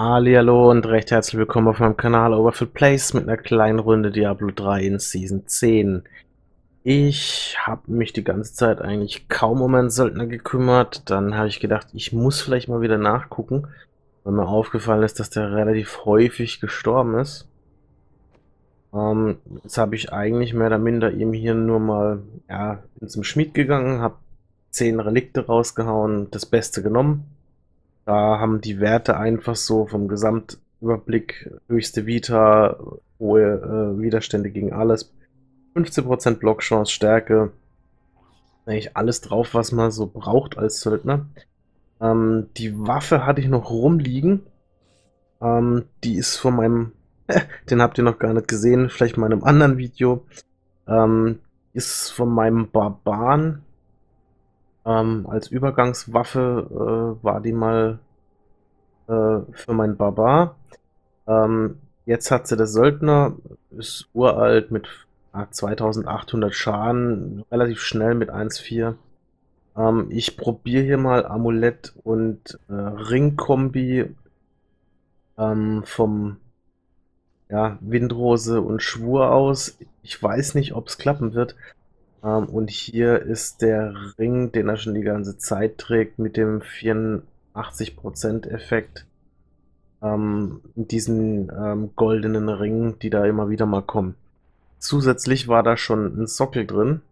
Hallihallo und recht herzlich willkommen auf meinem Kanal Overfield Plays mit einer kleinen Runde Diablo 3 in Season 10. Ich habe mich die ganze Zeit eigentlich kaum um einen Söldner gekümmert. Dann habe ich gedacht, ich muss vielleicht mal wieder nachgucken, weil mir aufgefallen ist, dass der relativ häufig gestorben ist. Jetzt habe ich eigentlich mehr oder minder eben hier nur mal, ja, bin zum Schmied gegangen, habe 10 Relikte rausgehauen, das Beste genommen. Da haben die Werte einfach so vom Gesamtüberblick, höchste Vita, hohe Widerstände gegen alles, 15% Blockchance, Stärke, eigentlich alles drauf, was man so braucht als Söldner. Die Waffe hatte ich noch rumliegen, die ist von meinem, den habt ihr noch gar nicht gesehen, vielleicht mal in einem anderen Video, ist von meinem Barbaren. Als Übergangswaffe war die mal für meinen Barbar. Jetzt hat sie der Söldner, ist uralt mit 2800 Schaden, relativ schnell mit 1,4. Ich probiere hier mal Amulett und Ringkombi vom Windrose und Schwur aus. Ich weiß nicht, ob es klappen wird. Und hier ist der Ring, den er schon die ganze Zeit trägt, mit dem 84% Effekt. Diesen goldenen Ring, die da immer wieder mal kommen. Zusätzlich war da schon ein Sockel drin.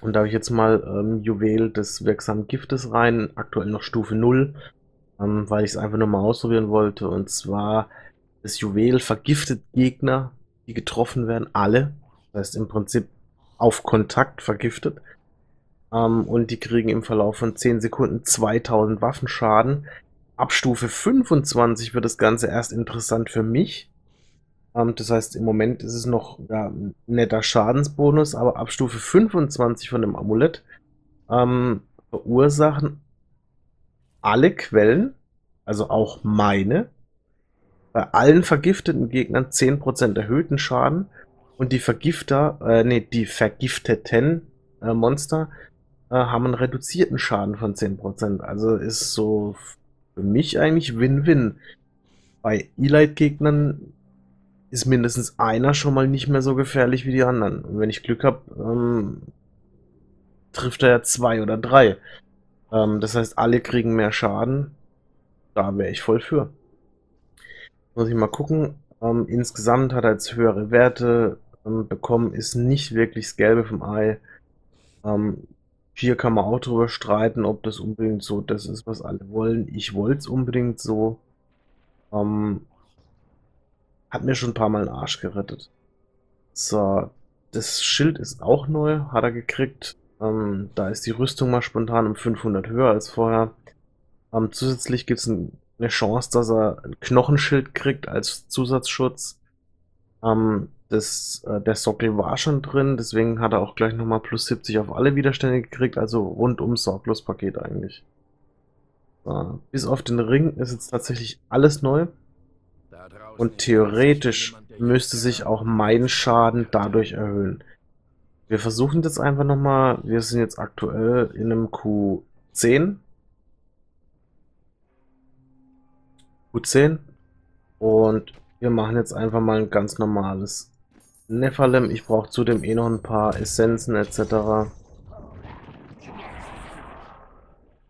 Und da habe ich jetzt mal Juwel des wirksamen Giftes rein, aktuell noch Stufe 0, weil ich es einfach nur mal ausprobieren wollte. Und zwar, das Juwel vergiftet Gegner, die getroffen werden, alle. Das heißt im Prinzip auf Kontakt vergiftet, und die kriegen im Verlauf von 10 Sekunden 2000 Waffenschaden. Ab Stufe 25 wird das Ganze erst interessant für mich. Das heißt, im Moment ist es noch ein netter Schadensbonus, aber ab Stufe 25 von dem Amulett verursachen alle Quellen, also auch meine, bei allen vergifteten Gegnern 10% erhöhten Schaden. Und die vergifteten Monster haben einen reduzierten Schaden von 10%. Also ist so für mich eigentlich Win-Win. Bei Elite-Gegnern ist mindestens einer schon mal nicht mehr so gefährlich wie die anderen. Und wenn ich Glück habe, trifft er ja 2 oder 3. Das heißt, alle kriegen mehr Schaden. Da wäre ich voll für. Muss ich mal gucken. Insgesamt hat er jetzt höhere Werte bekommen, ist nicht wirklich das Gelbe vom Ei. Hier kann man auch drüber streiten, ob das unbedingt so das ist, was alle wollen. Ich wollte es unbedingt so. Hat mir schon ein paar Mal den Arsch gerettet. So, das Schild ist auch neu, hat er gekriegt. Da ist die Rüstung mal spontan um 500 höher als vorher. Zusätzlich gibt es eine Chance, dass er ein Knochenschild kriegt als Zusatzschutz. Der Sockel war schon drin, deswegen hat er auch gleich nochmal plus 70 auf alle Widerstände gekriegt, also rundum sorglos Paket eigentlich. So, bis auf den Ring ist jetzt tatsächlich alles neu. Und theoretisch müsste sich auch mein Schaden dadurch erhöhen. Wir versuchen das einfach nochmal. Wir sind jetzt aktuell in einem Q10. Q10. Und wir machen jetzt einfach mal ein ganz normales Nephalem. Ich brauche zudem eh noch ein paar Essenzen etc.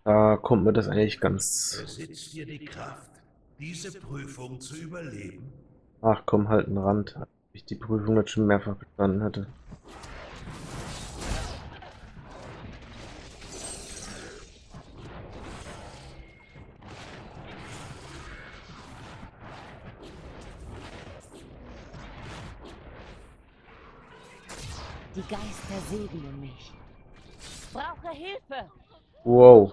Da kommt mir das eigentlich ganz... Besitzt ihr die Kraft, diese Prüfung zu überleben? Ach komm, halt einen Rand. Als ich die Prüfung jetzt schon mehrfach bestanden hätte. Die Geister segnen mich. Brauche Hilfe. Wow.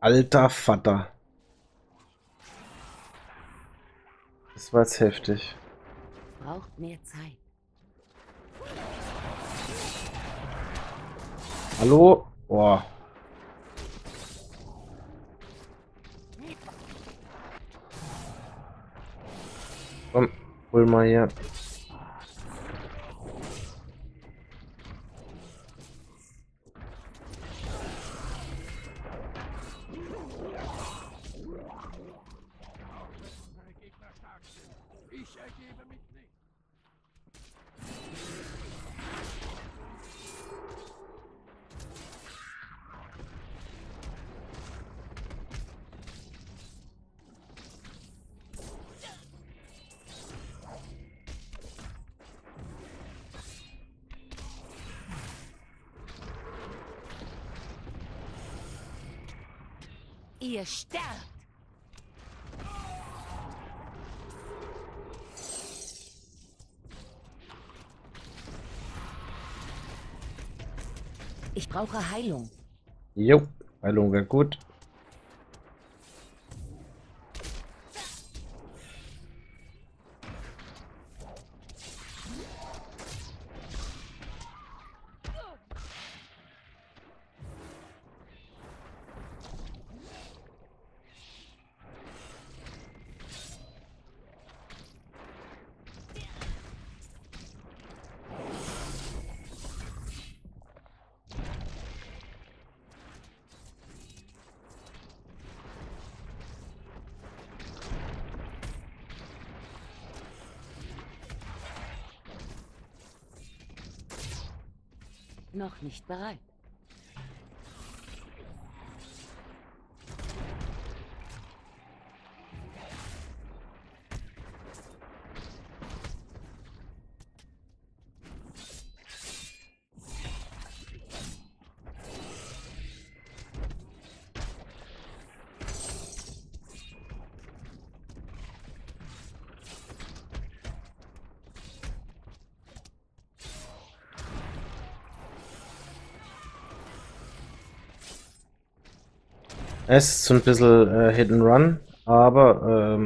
Alter Vater. Das war jetzt heftig. Braucht mehr Zeit. Hallo? Boah. Komm, hol mal hier. Ich ergebe mich nicht. Ihr sterbt! Ich brauche Heilung. Jo, Heilung wäre gut. Noch nicht bereit. Es ist so ein bisschen Hit and Run, aber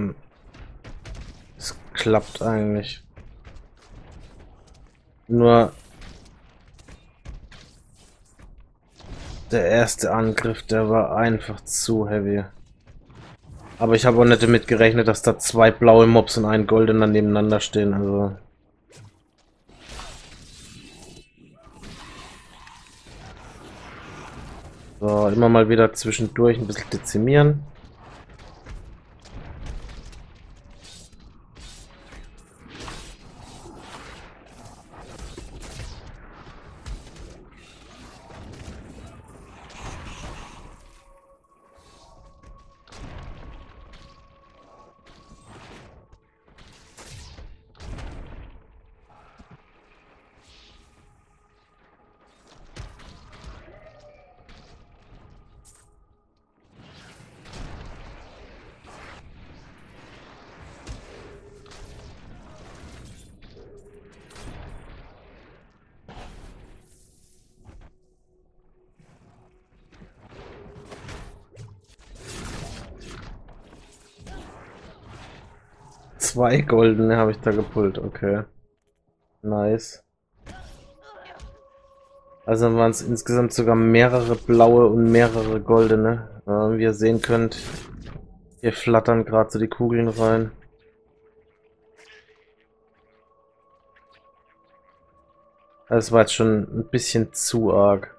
es klappt eigentlich. Nur der erste Angriff, der war einfach zu heavy. Aber ich habe auch nicht damit gerechnet, dass da zwei blaue Mobs und ein goldener nebeneinander stehen. Also so, immer mal wieder zwischendurch ein bisschen dezimieren. Zwei goldene habe ich da gepult, okay. Nice. Also waren es insgesamt sogar mehrere blaue und mehrere goldene. Wie ihr sehen könnt, hier flattern gerade so die Kugeln rein. Das war jetzt schon ein bisschen zu arg.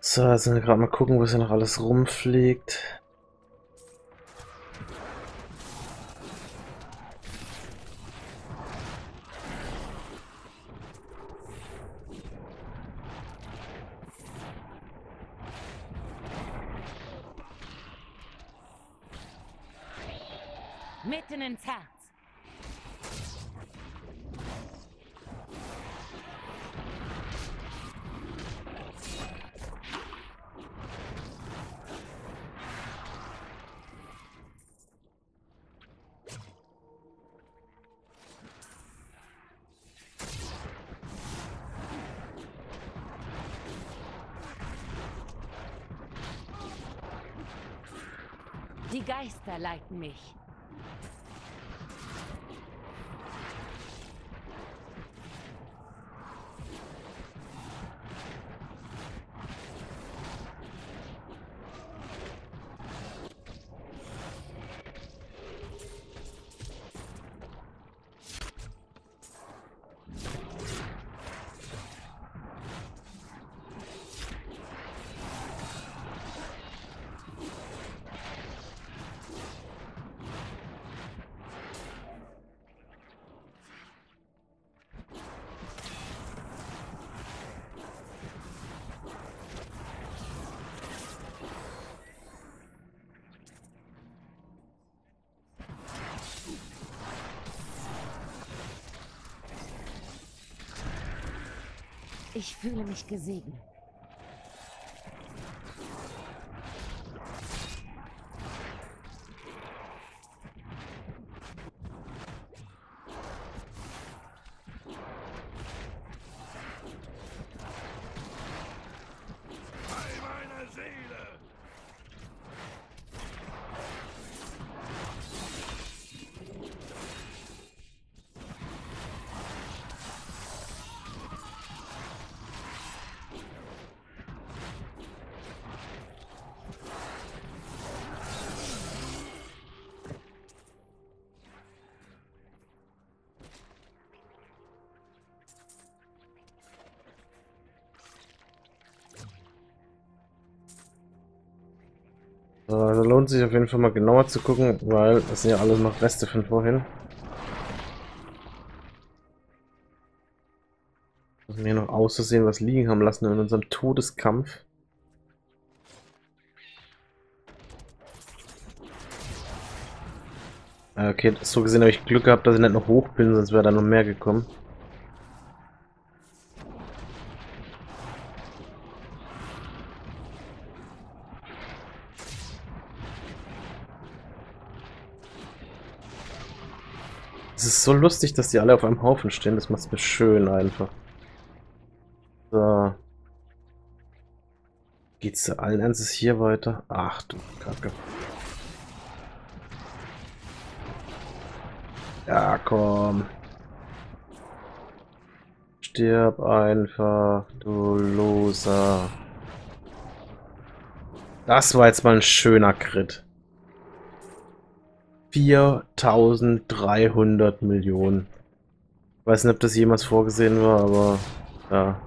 So, jetzt müssen wir gerade mal gucken, wo hier noch alles rumfliegt. Mitten ins Herz. Die Geister leiten mich. Ich fühle mich gesegnet. Also lohnt sich auf jeden Fall mal genauer zu gucken, weil es sind ja alles noch Reste von vorhin. Wir hier noch auszusehen, was liegen haben lassen in unserem Todeskampf. Okay, so gesehen habe ich Glück gehabt, dass ich nicht noch hoch bin, sonst wäre da noch mehr gekommen. Es ist so lustig, dass die alle auf einem Haufen stehen. Das macht es mir schön einfach. So. Geht's zu allen Ernstes hier weiter? Ach du Kacke. Ja, komm. Stirb einfach, du Loser. Das war jetzt mal ein schöner Crit. 4.300 Millionen. Ich weiß nicht, ob das jemals vorgesehen war, aber ja.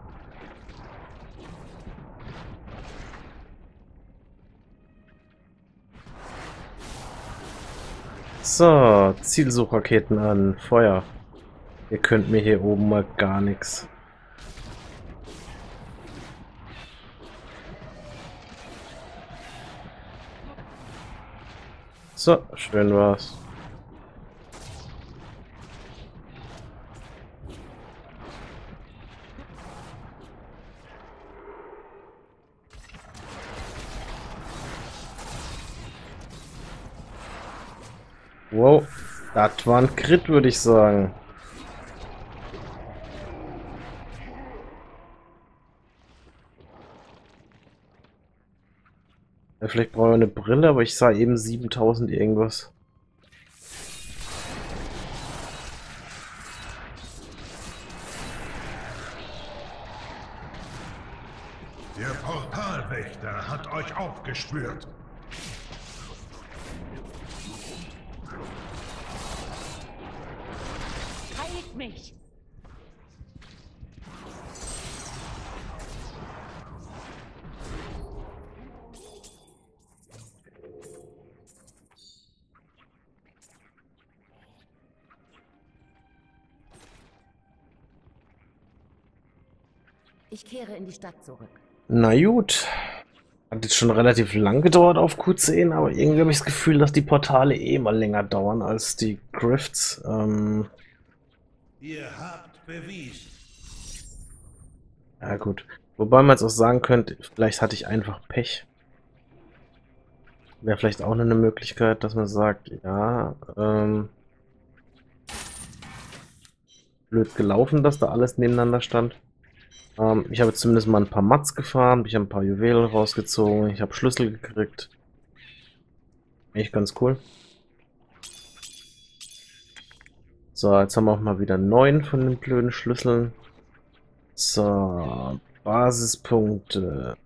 So, Zielsuchraketen an. Feuer. Ihr könnt mir hier oben mal gar nichts. So, schön war's. Wow, das war ein Crit, würde ich sagen. Vielleicht brauche ich eine Brille, aber ich sah eben 7000 irgendwas. Der Portalwächter hat euch aufgespürt. Heilt mich! Ich kehre in die Stadt zurück. Na gut. Hat jetzt schon relativ lang gedauert auf Q10, aber irgendwie habe ich das Gefühl, dass die Portale eh mal länger dauern als die Grifts. Ihr habt bewiesen. Ja gut. Wobei man jetzt auch sagen könnte, vielleicht hatte ich einfach Pech. Wäre vielleicht auch noch eine Möglichkeit, dass man sagt, ja, blöd gelaufen, dass da alles nebeneinander stand. Ich habe zumindest mal ein paar Mats gefahren, ich habe ein paar Juwelen rausgezogen, ich habe Schlüssel gekriegt. Echt ganz cool. So, jetzt haben wir auch mal wieder 9 von den blöden Schlüsseln. So, Basispunkte.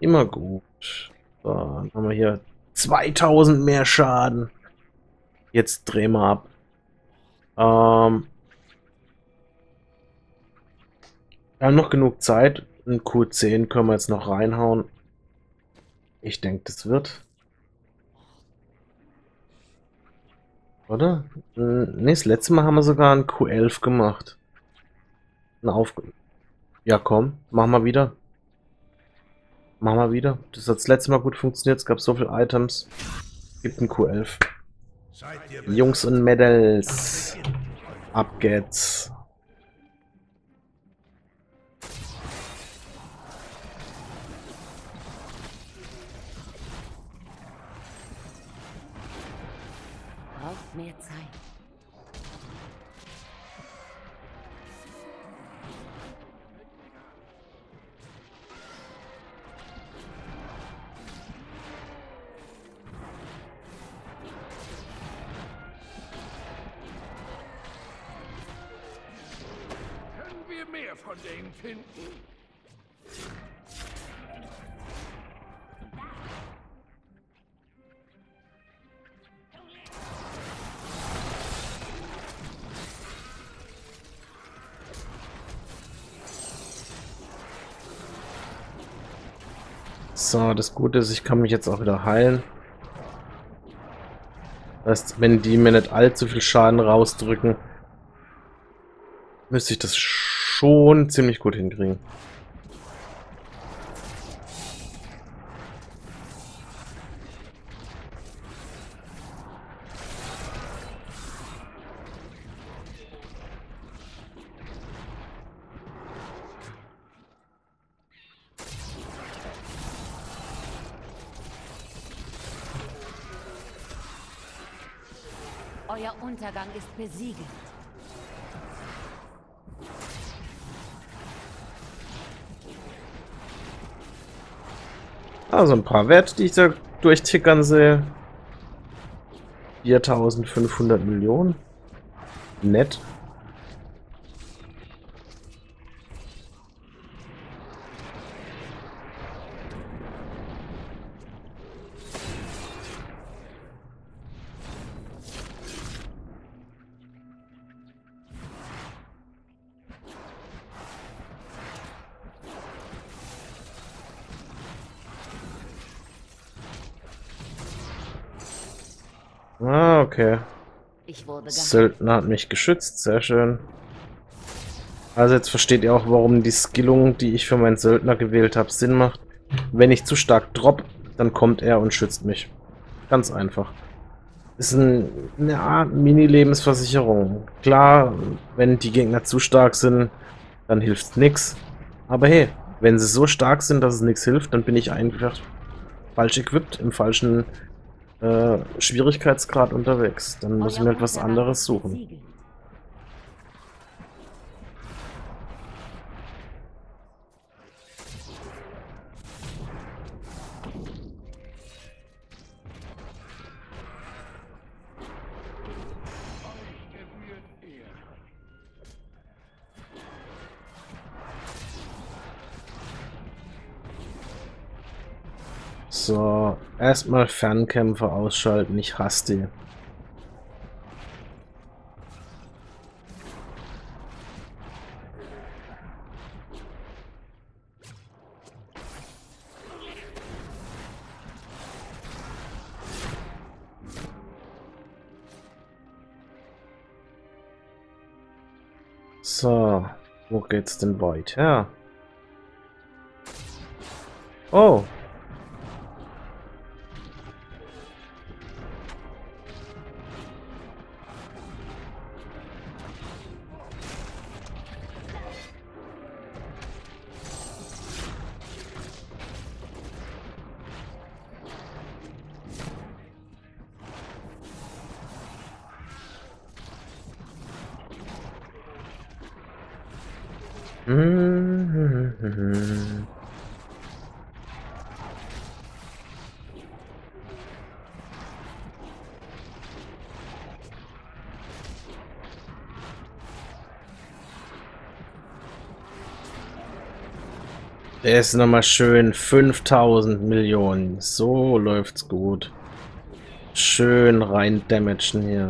Immer gut. So, dann haben wir hier 2000 mehr Schaden. Jetzt drehen wir ab. Wir haben noch genug Zeit. In Q10 können wir jetzt noch reinhauen. Ich denke, das wird. Oder? Ne, das letzte Mal haben wir sogar ein Q11 gemacht. Eine Aufgabe. Ja, komm, mach mal wieder. Mach mal wieder. Das hat das letzte Mal gut funktioniert. Es gab so viele Items. Gibt ein Q11. Jungs und Mädels. Ab geht's. es mehr Zeit. Können wir mehr von denen finden? So, das Gute ist, ich kann mich jetzt auch wieder heilen. Das heißt, wenn die mir nicht allzu viel Schaden rausdrücken, müsste ich das schon ziemlich gut hinkriegen. Euer Untergang ist besiegelt. Also ein paar Werte, die ich da durchtickern sehe. 4.500 Millionen. Nett. Ah, okay. Söldner hat mich geschützt, sehr schön. Also jetzt versteht ihr auch, warum die Skillung, die ich für meinen Söldner gewählt habe, Sinn macht. Wenn ich zu stark drop, dann kommt er und schützt mich. Ganz einfach. Ist eine Art Mini-Lebensversicherung. Klar, wenn die Gegner zu stark sind, dann hilft nichts. Aber hey, wenn sie so stark sind, dass es nichts hilft, dann bin ich einfach falsch equipped, im falschen Schwierigkeitsgrad unterwegs. Dann muss ich mir etwas anderes suchen. So, erstmal Fernkämpfer ausschalten, ich hasse die. So, wo geht's denn weiter? Oh! Der ist nochmal schön 5.000 Millionen. So läuft's gut. Schön rein damagen hier.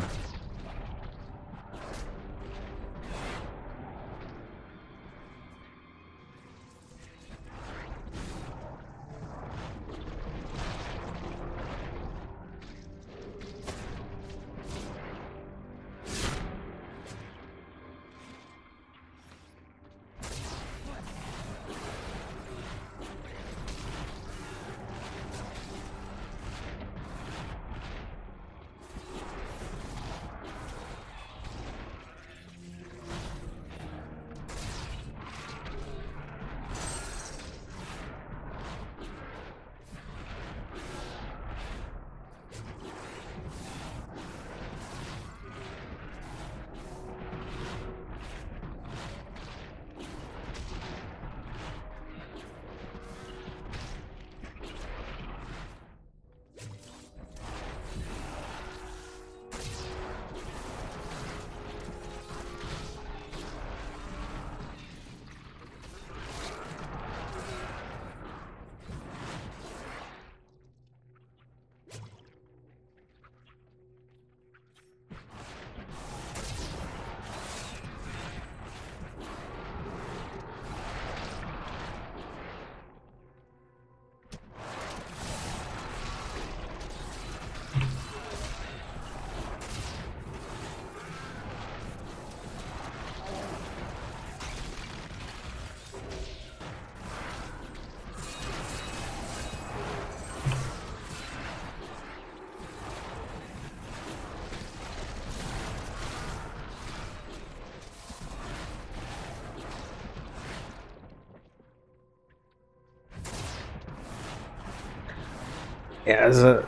Ja, also...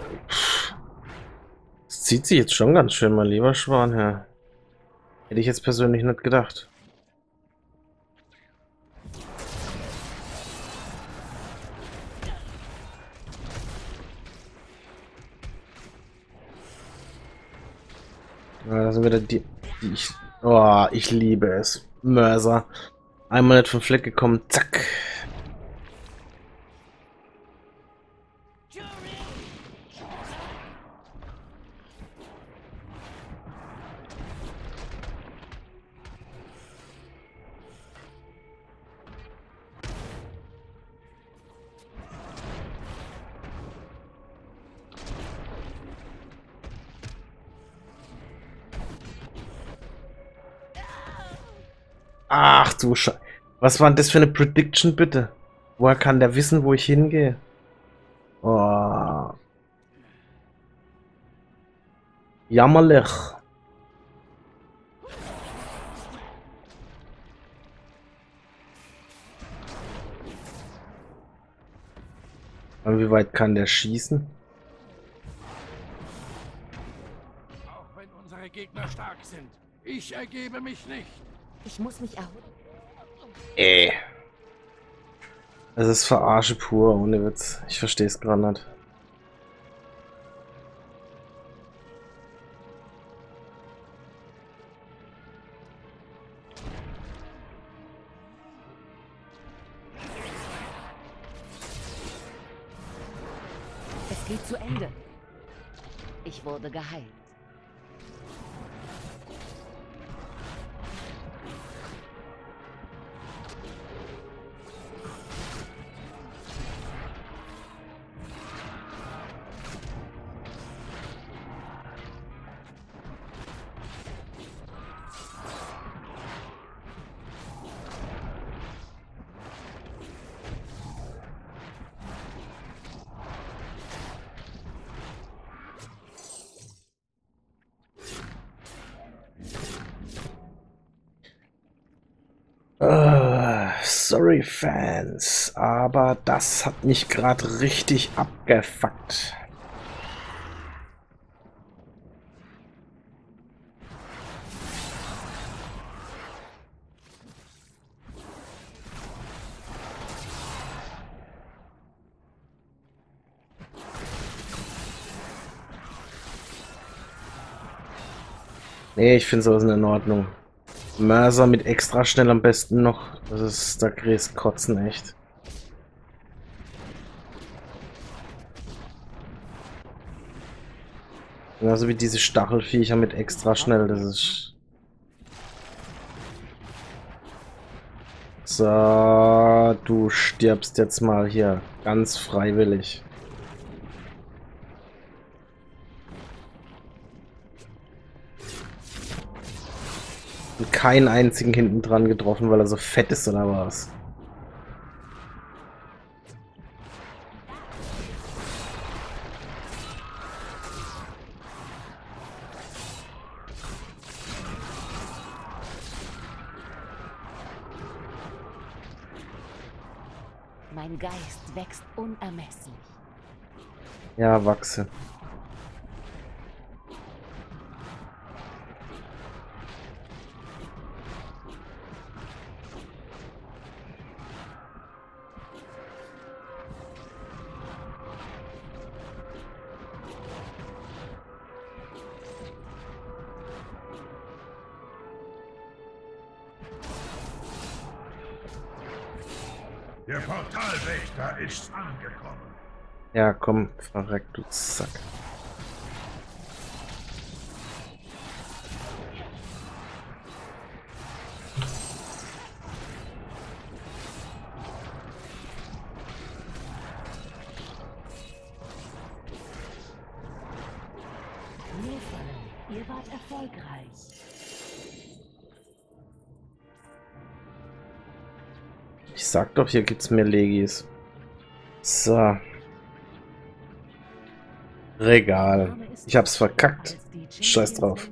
Es zieht sich jetzt schon ganz schön, mein lieber Schwan, her. Hätte ich jetzt persönlich nicht gedacht. Ja, da sind wieder die ich liebe es. Mörser. Einmal nicht vom Fleck gekommen, zack. Ach du Scheiße. Was war denn das für eine Prediction, bitte? Woher kann der wissen, wo ich hingehe? Oh. Jammerlich. Und wie weit kann der schießen? Auch wenn unsere Gegner stark sind, ich ergebe mich nicht. Ich muss mich erholen. Ey. Es ist Verarsche pur, ohne Witz. Ich verstehe es gerade nicht. Es geht zu Ende. Ich wurde geheilt. Sorry Fans, aber das hat mich gerade richtig abgefuckt. Nee, ich finde sowas in Ordnung. Mörser mit extra schnell am besten noch. Das ist, da kriegst Kotzen echt. Genauso wie diese Stachelviecher mit extra schnell, das ist... So, du stirbst jetzt mal hier. Ganz freiwillig. Und keinen einzigen hinten dran getroffen, weil er so fett ist oder was? Mein Geist wächst unermesslich. Ja, wachse. Der Portalwächter ist angekommen. Ja, komm, verreck, du Sack. Nephalem, ihr wart erfolgreich. Ich sag doch, hier gibt's mehr Legis. So. Regal. Ich hab's verkackt. Scheiß drauf.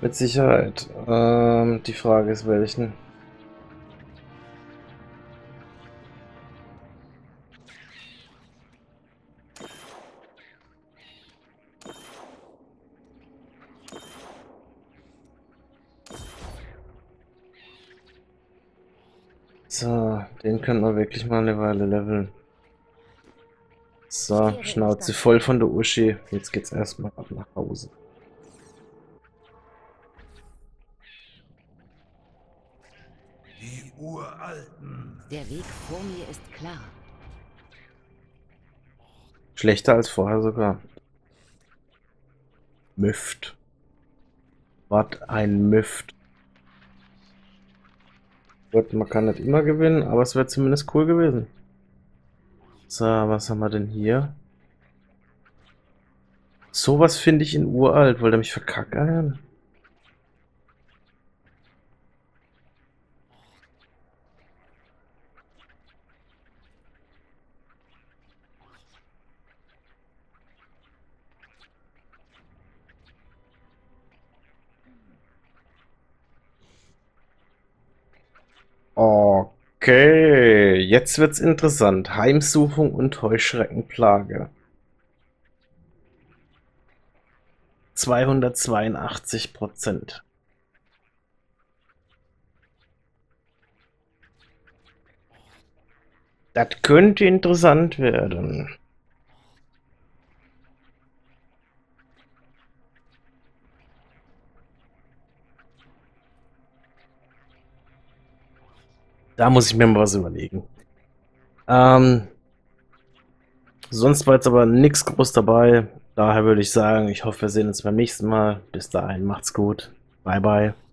Mit Sicherheit. Die Frage ist, welchen. So, den können wir wirklich mal eine Weile leveln. So, Schnauze voll von der Uschi. Jetzt geht's erstmal ab nach Hause. Die Uralten. Der Weg vor mir ist klar. Schlechter als vorher sogar. Müft. Was ein Müft. Gut, man kann nicht immer gewinnen, aber es wäre zumindest cool gewesen. So, was haben wir denn hier? Sowas finde ich in uralt. Wollt ihr mich verkackern? Okay, jetzt wird's interessant. Heimsuchung und Heuschreckenplage. 282%. Das könnte interessant werden. Da muss ich mir mal was überlegen. Sonst war jetzt aber nichts groß dabei. Daher würde ich sagen, ich hoffe, wir sehen uns beim nächsten Mal. Bis dahin, macht's gut. Bye, bye.